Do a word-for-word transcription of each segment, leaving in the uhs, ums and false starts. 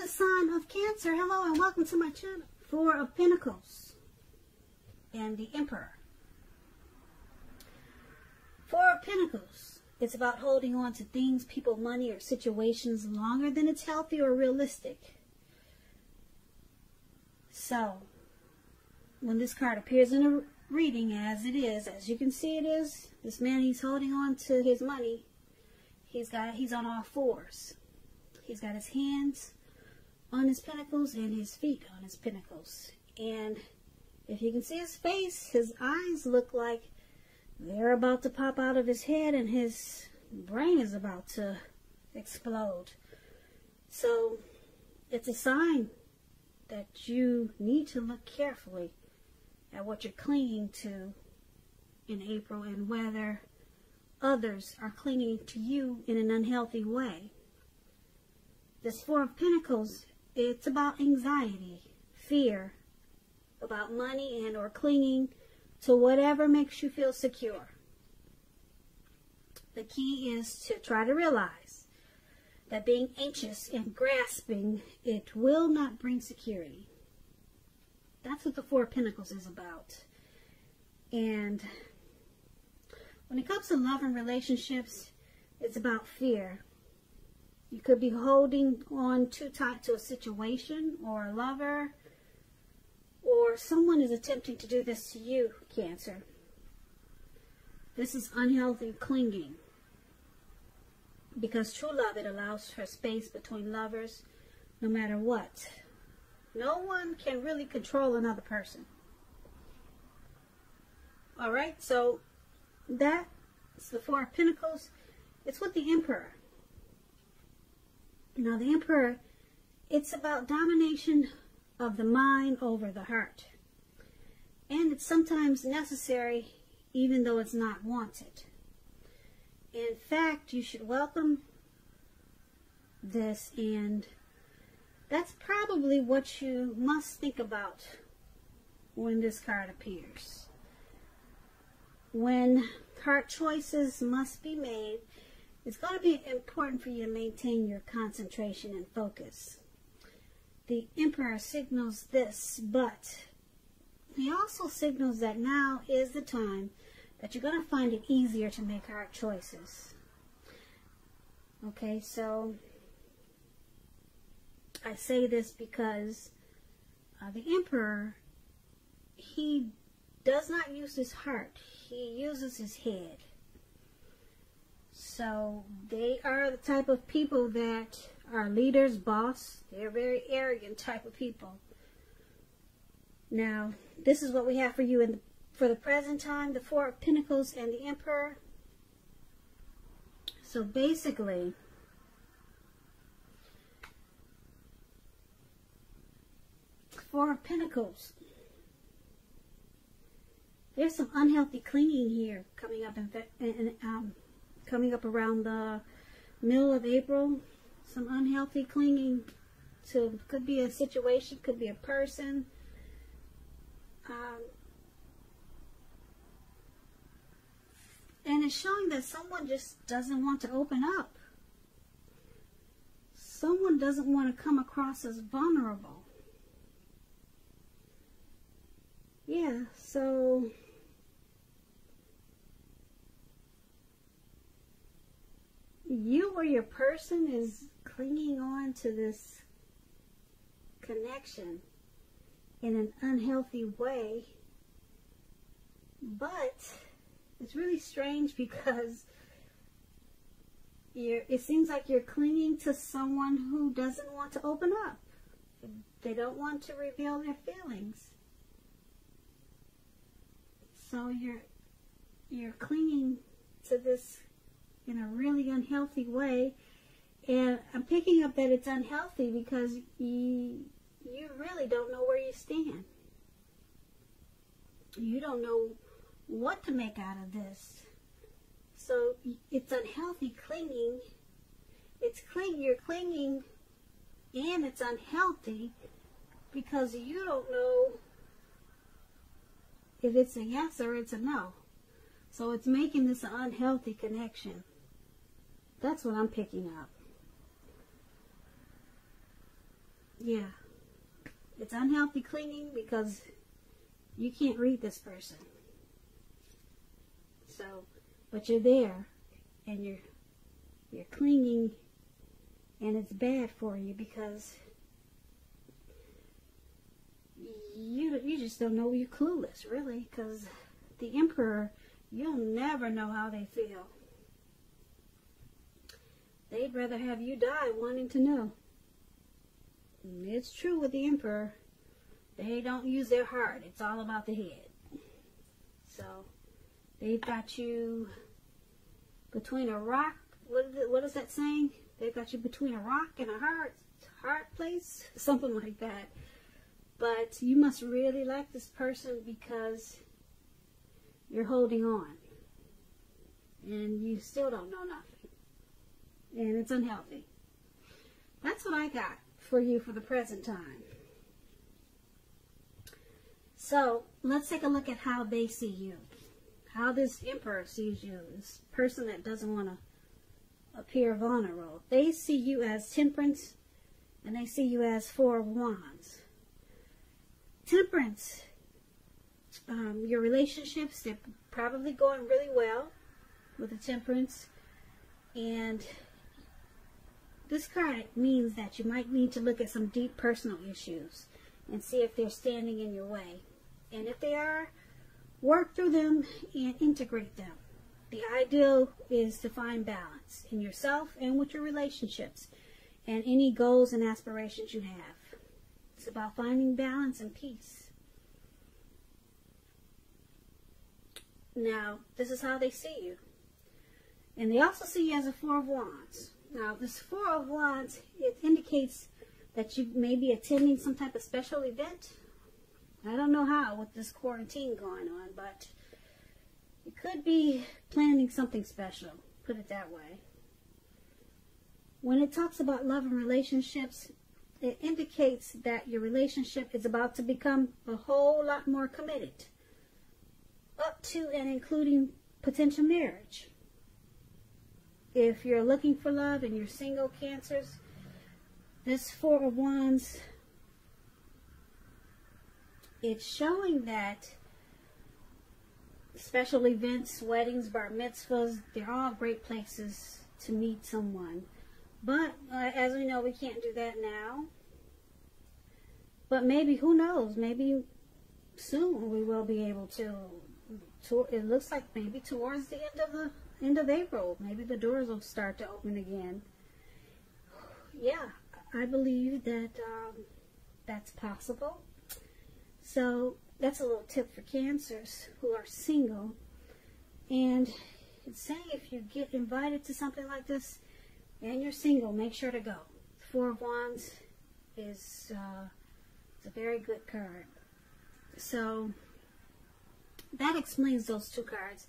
another sign of Cancer. Hello and welcome to my channel. Four of Pentacles and the Emperor. Four of Pentacles. It's about holding on to things, people, money, or situations longer than it's healthy or realistic. So, when this card appears in a reading as it is, as you can see it is, this man, he's holding on to his money. He's got, he's on all fours. He's got his hands on his pentacles and his feet on his pentacles. And if you can see his face, his eyes look like they're about to pop out of his head and his brain is about to explode. So it's a sign that you need to look carefully at what you're clinging to in April and whether others are clinging to you in an unhealthy way. This Four of Pentacles, it's about anxiety, fear, about money and or clinging to whatever makes you feel secure. The key is to try to realize that being anxious and grasping, it will not bring security. That's what the Four of Pentacles is about. And when it comes to love and relationships, it's about fear. You could be holding on too tight to a situation or a lover, or someone is attempting to do this to you, Cancer. This is unhealthy clinging. Because true love, it allows for space between lovers no matter what. No one can really control another person. All right, so that's the Four of Pentacles. It's with the Emperor. Now, the Emperor, it's about domination of the mind over the heart. And it's sometimes necessary, even though it's not wanted. In fact, you should welcome this, and that's probably what you must think about when this card appears. When heart choices must be made, it's going to be important for you to maintain your concentration and focus. The Emperor signals this, but he also signals that now is the time that you're going to find it easier to make hard choices. Okay, so I say this because uh, the Emperor, he does not use his heart. He uses his head. So they are the type of people that are leaders, boss. They're very arrogant type of people. Now, this is what we have for you in the For the present time, the Four of Pentacles and the Emperor. So basically, Four of Pentacles. There's some unhealthy clinging here coming up in, in um, coming up around the middle of April. Some unhealthy clinging to could be a situation, could be a person. Um, And it's showing that someone just doesn't want to open up. Someone doesn't want to come across as vulnerable. Yeah, so you or your person is clinging on to this connection in an unhealthy way. But it's really strange because you're, it seems like you're clinging to someone who doesn't want to open up. They don't want to reveal their feelings. So you're, you're clinging to this in a really unhealthy way. And I'm picking up that it's unhealthy because you, you really don't know where you stand. You don't know what to make out of this. So it's unhealthy clinging. It's cling you're clinging and it's unhealthy because you don't know if it's a yes or it's a no. So it's making this an unhealthy connection. That's what I'm picking up. Yeah. It's unhealthy clinging because you can't read this person. So, but you're there and you're you're clinging, and it's bad for you because you you just don't know, you're clueless really, because the Emperor, you'll never know how they feel. They'd rather have you die wanting to know. And it's true with the Emperor. They don't use their heart. It's all about the head. So they've got you between a rock. What is, it, what is that saying? They've got you between a rock and a hard, hard place. Something like that. But you must really like this person because you're holding on. And you still don't know nothing. And it's unhealthy. That's what I got for you for the present time. So let's take a look at how they see you. How this Emperor sees you. This person that doesn't want to appear vulnerable. They see you as Temperance. And they see you as Four of Wands. Temperance. Um, your relationships, they're probably going really well with the Temperance. And this card means that you might need to look at some deep personal issues and see if they're standing in your way. And if they are, work through them and integrate them. The ideal is to find balance in yourself and with your relationships and any goals and aspirations you have. It's about finding balance and peace. Now, this is how they see you. And they also see you as a Four of Wands. Now, this Four of Wands, it indicates that you may be attending some type of special event. I don't know how with this quarantine going on, but you could be planning something special, put it that way. When it talks about love and relationships, it indicates that your relationship is about to become a whole lot more committed, up to and including potential marriage. If you're looking for love and you're single, Cancers, this Four of Wands, it's showing that special events, weddings, bar mitzvahs, they're all great places to meet someone. But uh, as we know, we can't do that now. But maybe, who knows, maybe soon we will be able to. to it looks like maybe towards the end of the End of April, maybe the doors will start to open again. Yeah, I believe that um, that's possible. So that's a little tip for Cancers who are single. And say if you get invited to something like this and you're single, make sure to go. Four of Wands is uh, it's a very good card. So that explains those two cards.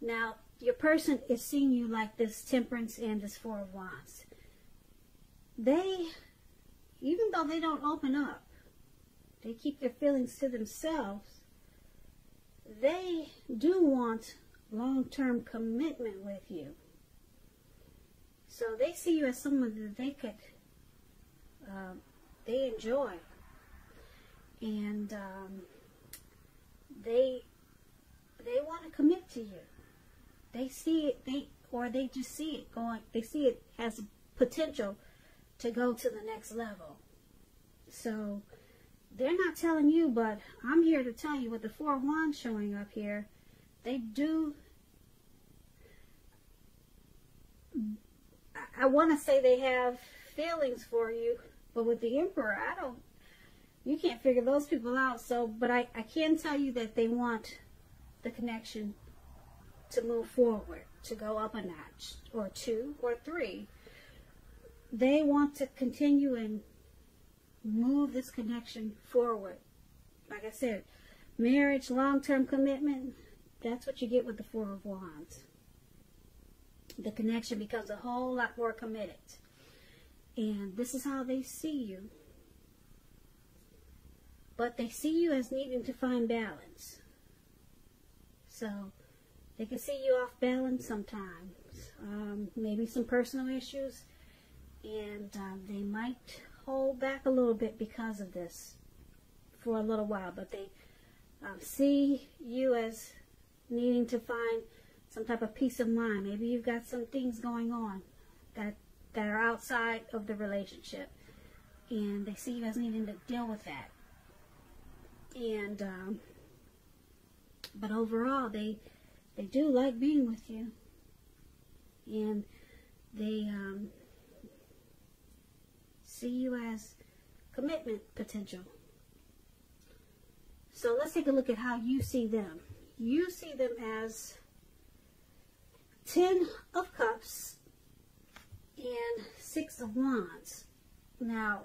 Now, your person is seeing you like this Temperance and this Four of Wands. They, even though they don't open up, they keep their feelings to themselves, they do want long-term commitment with you. So they see you as someone that they could, uh, they enjoy. And um, they, they want to commit to you. They see it, they or they just see it going. They see it as potential to go to the next level. So they're not telling you, but I'm here to tell you. With the Four of Wands showing up here, they do. I, I want to say they have feelings for you, but with the Emperor, I don't. You can't figure those people out. So, but I I can tell you that they want the connection to move forward, to go up a notch, or two, or three. They want to continue and move this connection forward. Like I said, marriage, long-term commitment, that's what you get with the Four of Wands. The connection becomes a whole lot more committed. And this is how they see you. But they see you as needing to find balance. So they can see you off balance sometimes, um, maybe some personal issues, and um, they might hold back a little bit because of this for a little while, but they um, see you as needing to find some type of peace of mind. Maybe you've got some things going on that that are outside of the relationship, and they see you as needing to deal with that. And um, but overall, they they do like being with you, and they um, see you as commitment potential. So let's take a look at how you see them. You see them as Ten of Cups and Six of Wands. Now,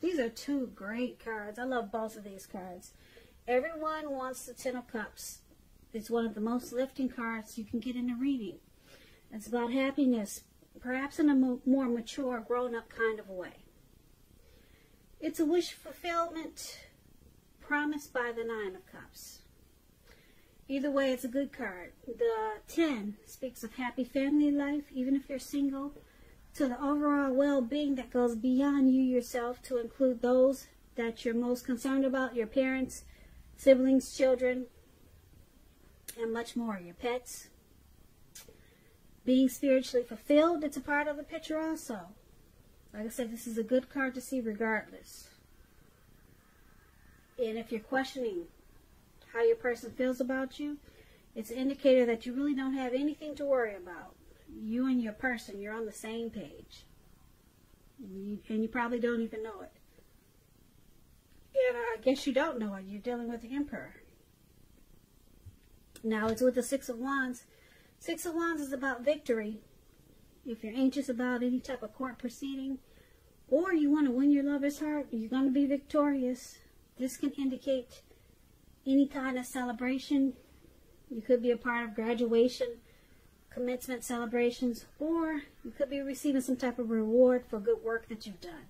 these are two great cards. I love both of these cards. Everyone wants the Ten of Cups. It's one of the most lifting cards you can get in a reading. It's about happiness, perhaps in a mo more mature, grown-up kind of way. It's a wish fulfillment promised by the Nine of Cups. Either way, it's a good card. The ten speaks of happy family life, even if you're single, to the overall well-being that goes beyond you yourself to include those that you're most concerned about, your parents, siblings, children, and much more, your pets. Being spiritually fulfilled, it's a part of the picture also. Like I said, this is a good card to see regardless. And if you're questioning how your person feels about you, it's an indicator that you really don't have anything to worry about. You and your person, you're on the same page. And you, and you probably don't even know it. And I guess you don't know it. You're dealing with the Emperor. Now it's with the Six of Wands. Six of Wands is about victory. If you're anxious about any type of court proceeding, or you want to win your lover's heart, you're going to be victorious. This can indicate any kind of celebration. You could be a part of graduation, commencement celebrations, or you could be receiving some type of reward for good work that you've done.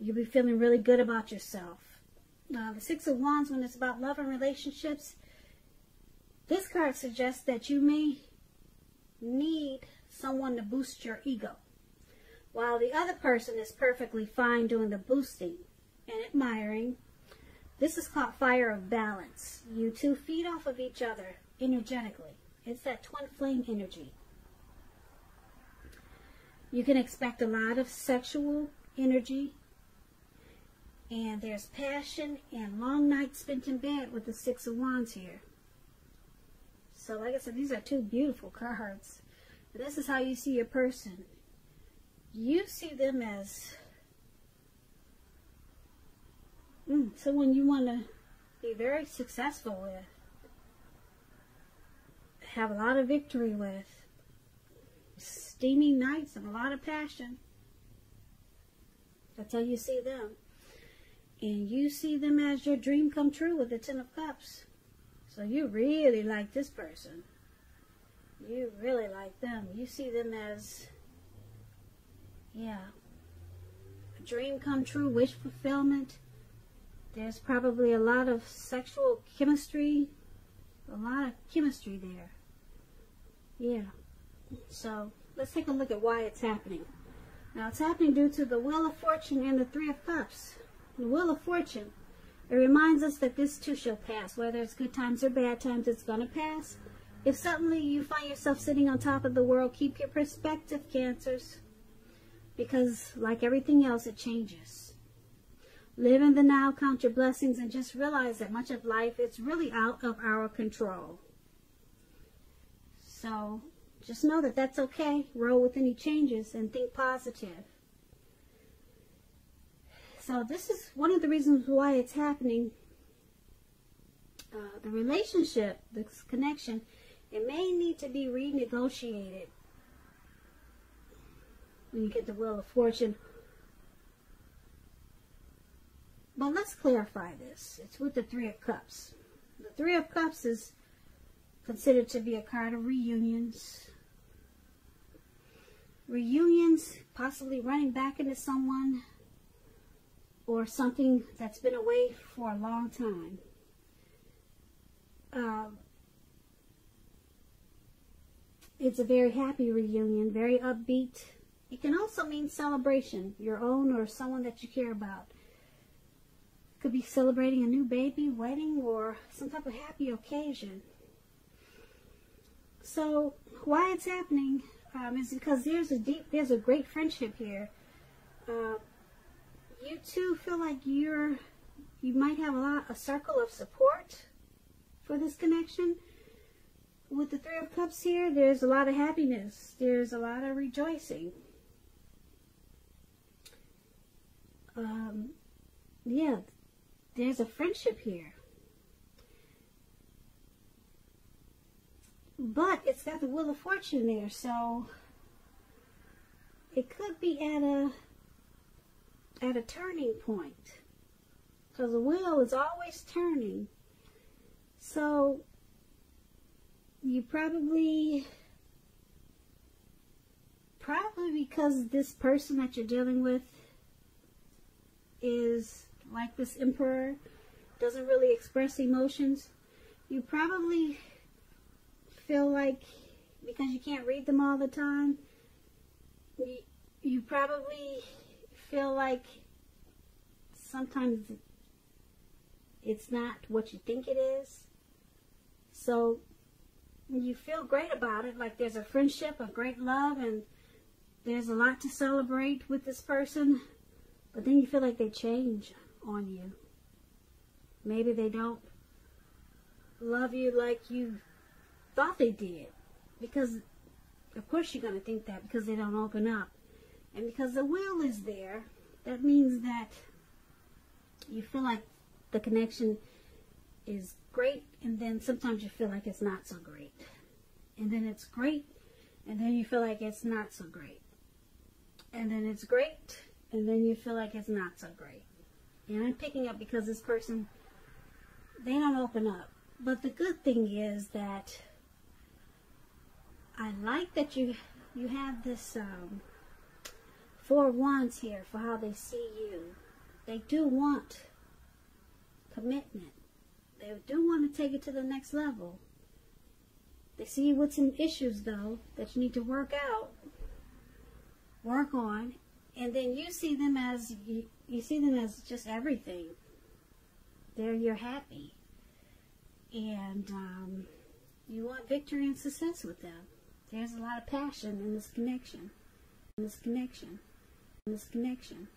You'll be feeling really good about yourself. Now, the Six of Wands, when it's about love and relationships, this card suggests that you may need someone to boost your ego, while the other person is perfectly fine doing the boosting and admiring. This is called fire of balance. You two feed off of each other energetically. It's that twin flame energy. You can expect a lot of sexual energy. And there's passion and long nights spent in bed with the Six of Wands here. So like I said, these are two beautiful cards. This is how you see your person. You see them as Mm, someone you want to be very successful with, have a lot of victory with, steamy nights and a lot of passion. That's how you see them. And you see them as your dream come true with the Ten of Cups. So you really like this person. You really like them. You see them as, yeah, a dream come true, wish fulfillment. There's probably a lot of sexual chemistry, a lot of chemistry there. Yeah. So let's take a look at why it's happening. Now, it's happening due to the Wheel of Fortune and the Three of Cups. The Wheel of Fortune, it reminds us that this too shall pass. Whether it's good times or bad times, it's going to pass. If suddenly you find yourself sitting on top of the world, keep your perspective, Cancers, because like everything else, it changes. Live in the now, count your blessings, and just realize that much of life is really out of our control. So just know that that's okay. Roll with any changes and think positive. So this is one of the reasons why it's happening. Uh, the relationship, this connection, it may need to be renegotiated when you get the Wheel of Fortune. But let's clarify this. It's with the Three of Cups. The Three of Cups is considered to be a card of reunions. Reunions, possibly running back into someone or something that's been away for a long time. Um, it's a very happy reunion, very upbeat It can also mean celebration, your own or someone that you care about. Could be celebrating a new baby, wedding, or some type of happy occasion. So why it's happening um, is because there's a deep, there's a great friendship here. Uh, you two feel like you're, you might have a lot, a circle of support for this connection. With the Three of Cups here, there's a lot of happiness. There's a lot of rejoicing. Um, yeah. There's a friendship here. But it's got the Wheel of Fortune there, so it could be at a at a turning point. Because the wheel is always turning. So you probably probably because this person that you're dealing with is like this Emperor, doesn't really express emotions, you probably feel like, because you can't read them all the time, you, you probably feel like sometimes it's not what you think it is. So you feel great about it, like there's a friendship, a great love, and there's a lot to celebrate with this person, but then you feel like they change on you. Maybe they don't love you like you thought they did, because of course you're going to think that, because they don't open up. And because the will is there, that means that you feel like the connection is great, and then sometimes you feel like it's not so great, and then it's great, and then you feel like it's not so great, and then it's great, and then you feel like it's not so great. And I'm picking up because this person, they don't open up. But the good thing is that I like that you you have this um, Four of Wands here for how they see you. They do want commitment. They do want to take it to the next level. They see what's in issues, though, that you need to work out, work on. And then you see them as, you, you see them as just everything. They're your happy. And um, you want victory and success with them. There's a lot of passion in this connection. In this connection. In this connection.